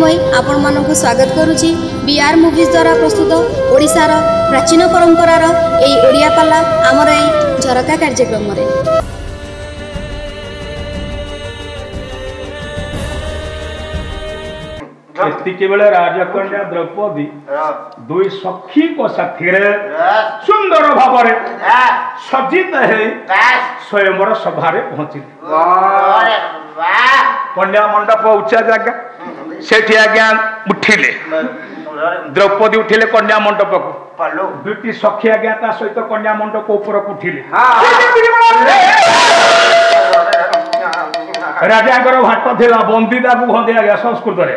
मुई आपण मानक स्वागत करुची बीआर मूवीज द्वारा प्रस्तुत ओडिशार प्राचीन परंपरार एई ओडिया पाला आमर एई झरका कार्यक्रम रे धरती के बेला राजकन्या द्रौपदी दुई सखी को साथी रे सुंदर भाव रे सजित है स्वयंवर सभा रे पहुंचिले। वाह वाह पंडा मंडप उच्चा जागा सेठी आज्ञा उठिले द्रौपदी उठिले कन्या मंडप को पालो ब्यूटी सखी आज्ञा ता सहित कन्या मंडप को ऊपर उठिले। राजा भाट थिला बंदी दाबु घंदी आज्ञा संस्कृत रे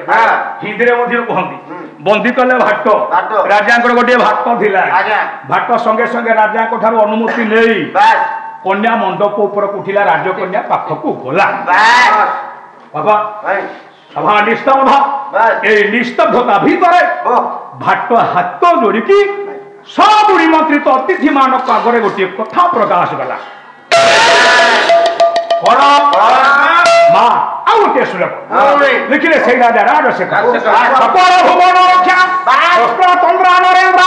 हिंदी रे मध्ये घंदी बंदी कले भाट राजा गोटे भाट थिला भाट संगे संगे राजा को थार अनुमति लेई कन्या मंडप ऊपर उठिला राजकन्या पाख को गोला बाबा सभा निस्तब्धता ए निस्तब्धता भीतर भाट हाथ जोड़िकी सब निमंत्रित अतिथि मान आगे गोटे कथा प्रकाश गला माँ आउटे सुलभ लिखिले से राजा राजशेखर सपर भुवन रक्षा सपर तंद्रा नरेंद्र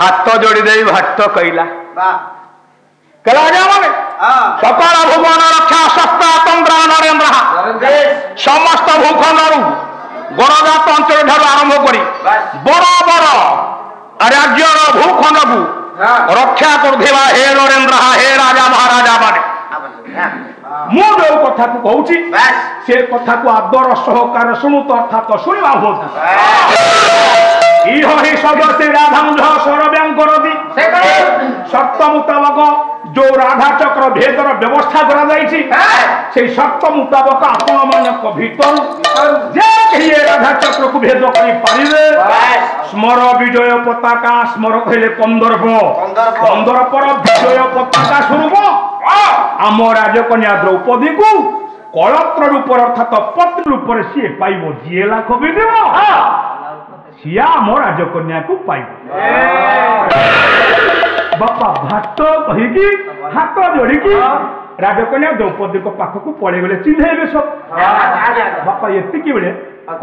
हाथ जोड़ी दे भाट कहला सकल भुवन रक्षा सप्ता तंद्रा नरेन्द्र समस्त भूखंडरू गणजात अंचल ठार आरंभ कर बड़ बड़ राज्य भूखंड को रक्षा करुवा हे नरेन्द्र हे राजा महाराजा माने मु जो कथा को कहूँ से कथा को आदर सहकार शुणु तो अर्थात शुणा हूँ सत्य मुताबक जो राधा चक्र भेदर व्यवस्था सत्य मुताबक राधा चक्र को भेद करेंगे स्मर विजय पताका स्मर कहले कंदर्प कंदर्पर विजय पताका स्वरूप आम राजकन्या द्रौपदी को कलत्र रूप अर्थात पत्र रूप सी पाइब जी लाख भी देव सिया मो राजकन्या को बापा भाट कही हाथ जोड़ी राजकन्या द्रौपदी को पाख को पड़े गले चिन्हबे सब बापा एति बेले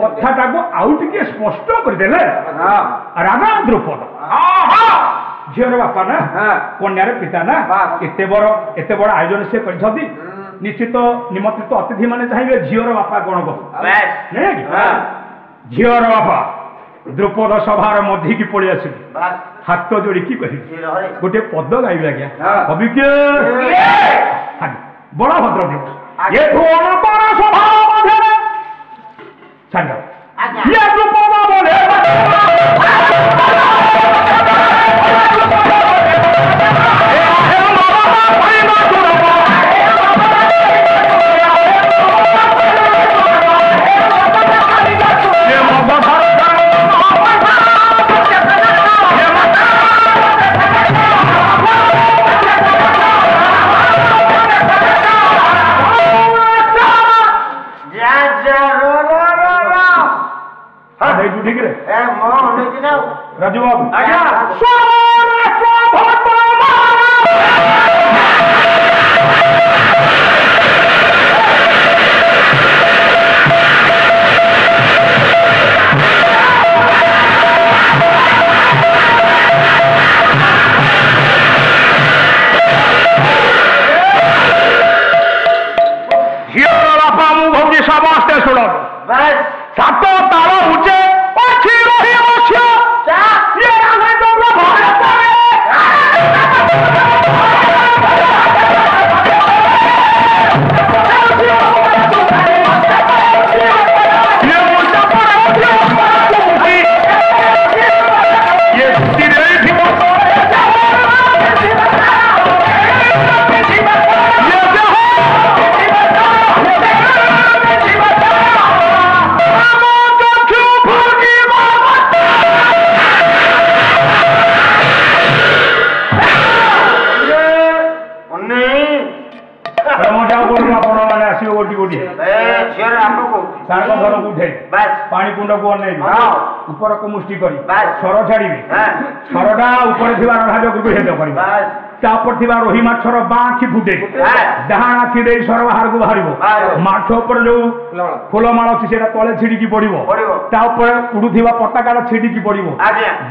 कथाटा को आउट स्पष्ट करदे राधा द्रौपद झीर बापा ना कन्यार पिता ना एते बड़ आयोजन से करछथि निश्चित निमंत्रित अतिथि माने चाहिए झीर बापा गण झीर बापा द्रौपद सभार मध्य की पड़े आस हाथ जोड़ी की कही गोटे पद गाइबे आज्ञा अभिज्ञ बड़ा भद्र राजबाबू सारा घर को उठे पानी कुंड को ऊपर को मुष्टि करी सर छाड़े सरटा उपर रहा जगत भेद कर रोही मछर बाँ आखि फुटे डाण आखि दे सर बाहर को बाहर मठ उपर जो फूलमाल अच्छी से तले छिड़की पड़ो उड़ूवा पताका छिड़की पड़ो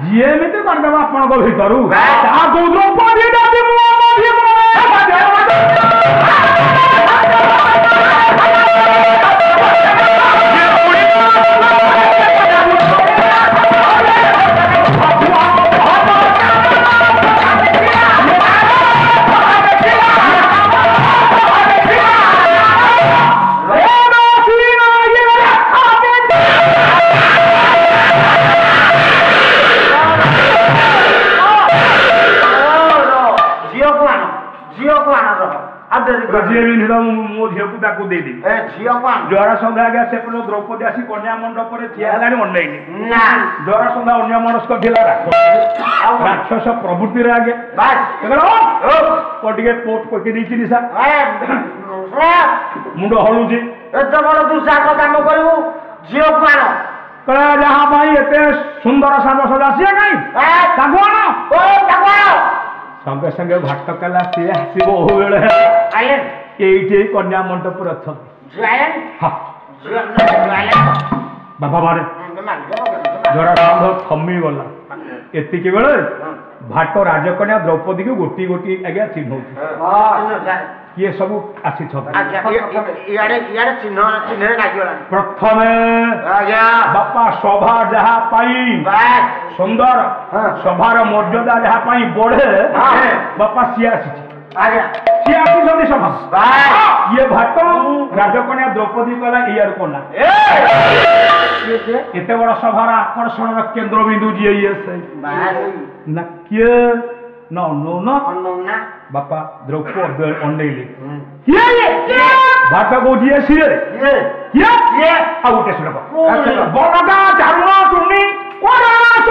जी एमती करदेव आपंक भीतर द्रौपदी आसी कन्या मंडप जरा सन्धा अन्य मनस्क राक्षस प्रवृत्ति आगे पोट पकई मुंड हलुची कम कर जहाँ सुंदर साम सजा सी कहीं संगे संगे भाट कला सी आसब ये कन्या मंडप बाबा जरा थमी गला एति बेले भाट राजकन्या द्रौपदी को गोटी गोटी आज्ञा चिन्ह किए सब आसी प्रथम बापा सभा जहा सुंदर सभार मर्यादा जहा बढ़े बापा सी आसी सभा ये भाट राजकन्या द्रौपदी कला एत बड़ सभार आकर्षण केन्द्र बिंदु जी ना किए नो नो नो बापा द्रौपदी अंडेली भाट को जी आसी बड़ा झालुआ चुनी कंस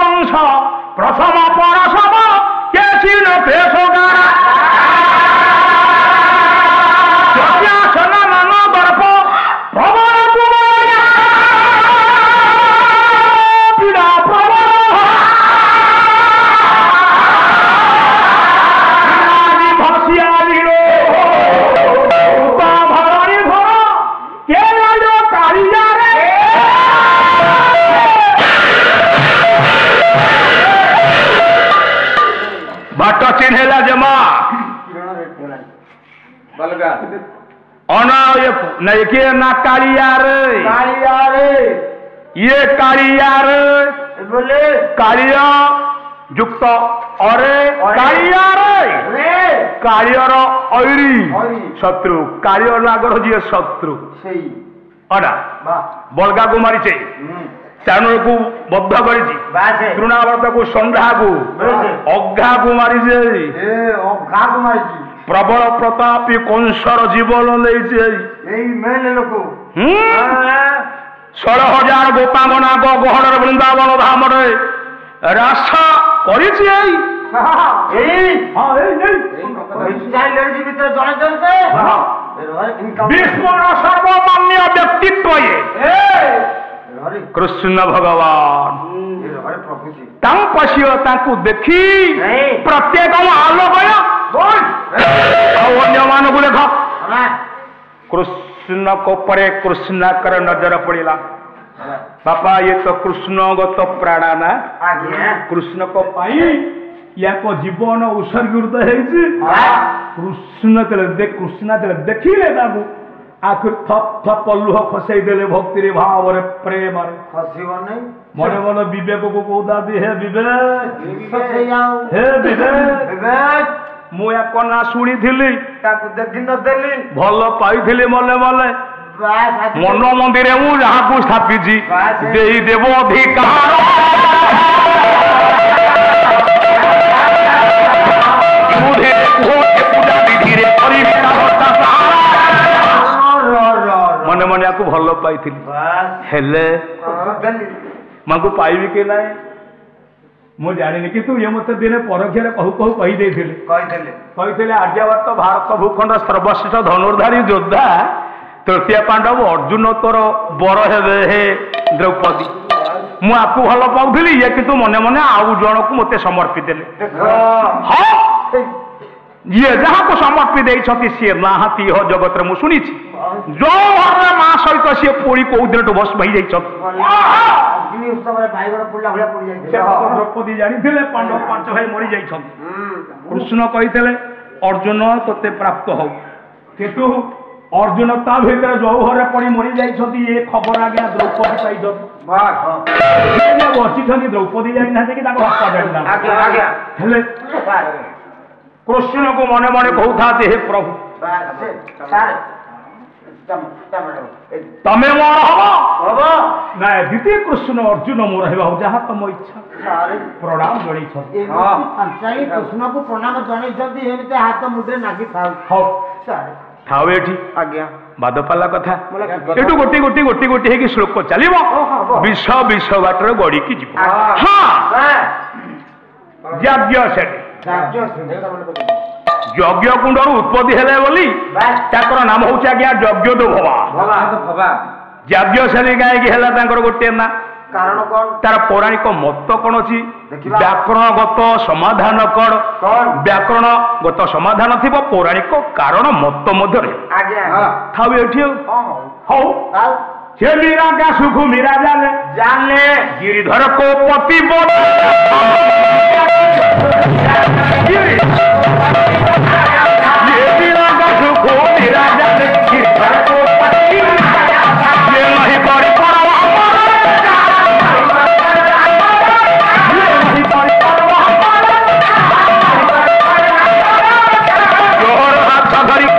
वंश प्रथम परसम कैसी न ये ना कालियारे ये कालियारे बोले कालिया युक्त अरे कालियारे कालियर ऐरी शत्रु कालियर नागर जी शत्रु अडा बलगा को मारिचे चाणुर को बद्ध करी तृणावर्त को संघा को अघा को मारिचे प्रबल प्रतापी कंसर जीवन नहीं 16,000 गोपांगना गहन वृंदावन धाम राशा सर्वमान्य व्यक्तित्व ये कृष्ण भगवान देखी प्रत्येक आलोक लेख कृष्ण को परे कृष्ण कर नजर पड़ेगा बापा ये तो कृष्ण गत प्राणा ना कृष्ण को पाई या को जीवन उत्सर्गीत है कृष्ण कृष्ण देखिले आखिर थप थप लुह खसई देले भक्ति भाव प्रेम नहीं मन मन विवेक को कौदा दे हे विवेक हे विवेक मु या कना सुनी थिली ताको देखि न देली भलो पाई थिली मले मले मन मंदिर मु जहा को स्थापी जी देई देव अधिकार मुझे कोटे पूजा विधि रे परिता मन मन या को भल पाई हेले मांगो पाइबी के ना मु जानी कितु ये मत दिन परोक्षर कहू कहू कही आर्यवर्त भारत भूखंड सर्वश्रेष्ठ धनुर्धारी योद्धा तृतीय पांडव अर्जुन तोर बर हे द्रौपदी मु आपको भल पाऊली ये कितु मने मने आउ जन को मत समर्पी देले हाँ ये जहाँ को समर्पी दे सी नाहती हो जगत मु शुनी जो घर माँ सहित सी पोड़ी कौ दिन टू बस भाई जाइए द्रौपदी जानी पांडव पांच भाई मरी जा कृष्ण कही अर्जुन तोते प्राप्त हो कितु अर्जुन ता भर जौहर पड़ी मरी जाइए खबर आगे द्रौपदी पाई बची द्रौपदी जानी कि कृष्ण को मन मन कहता हे प्रभु तमें मोर हम ना द्वितीय कृष्ण अर्जुन मोर है जहाँ तुम इच्छा प्रणाम जन कृष्ण को प्रणाम जन हाथ मुद्रे नागी खाओ खाओ ये आज्ञा बादपाला कथा एटू गोटी गोटी गोटी गोटी है श्लोक चलो विष विष बाटर गड़ी की जीव हाँ यज्ञ से यज्ञ कुंड उत्पत्ति है बोली ताकर नाम हूँ आज्ञा यज्ञ दो भवा यज्ञ से कहीं गोटे ना कारण कौन तार पौराणिक मत कौन अच्छी व्याकरणगत समाधान कौन व्याकरणगत समाधान थी पौराणिक कारण मत मध्य था मीरा का सुखु मीरा जाने जाने गिरिधर को पति बोल मीरा का सुखु मीरा जाने गिरिधर को पति ये नहीं पड़ी जोर हाथ धरी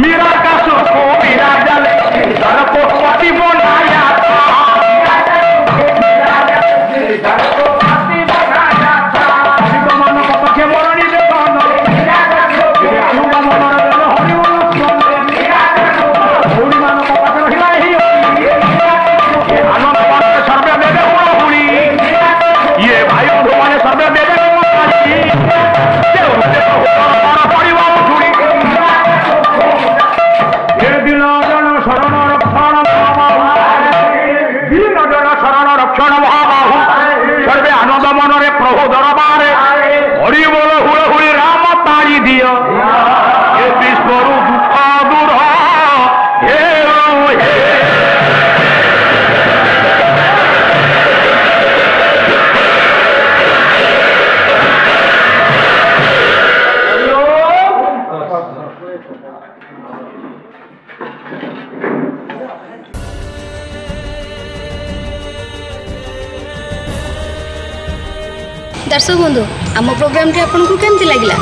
मीरा का सुखु मीरा जाने गिरिधर को पति बनाया था गिरिधर को पति बनाया था शिव मन पक्षे मरणी देखना शिव मन मरण हरिओम भूमि मान पाखे रहा ही आनंद मान सर्वे बेदे गुण गुणी ये भाई बंधु मान सर्वे बेदे सर्वे आनंद मन रे प्रभु दरबार हरि बोल हुए हुए राम तारी दियो हे विश्वरू दुख दूर हे दर्शक बंधु आम प्रोग्राम आपको केमती लगला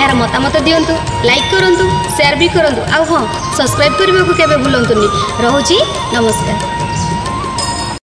यार मतामत दिंतु लाइक करूँ सेयार भी करूँ आउ हाँ सब्सक्राइब करने को केवे भूलंतुनी रोची नमस्कार।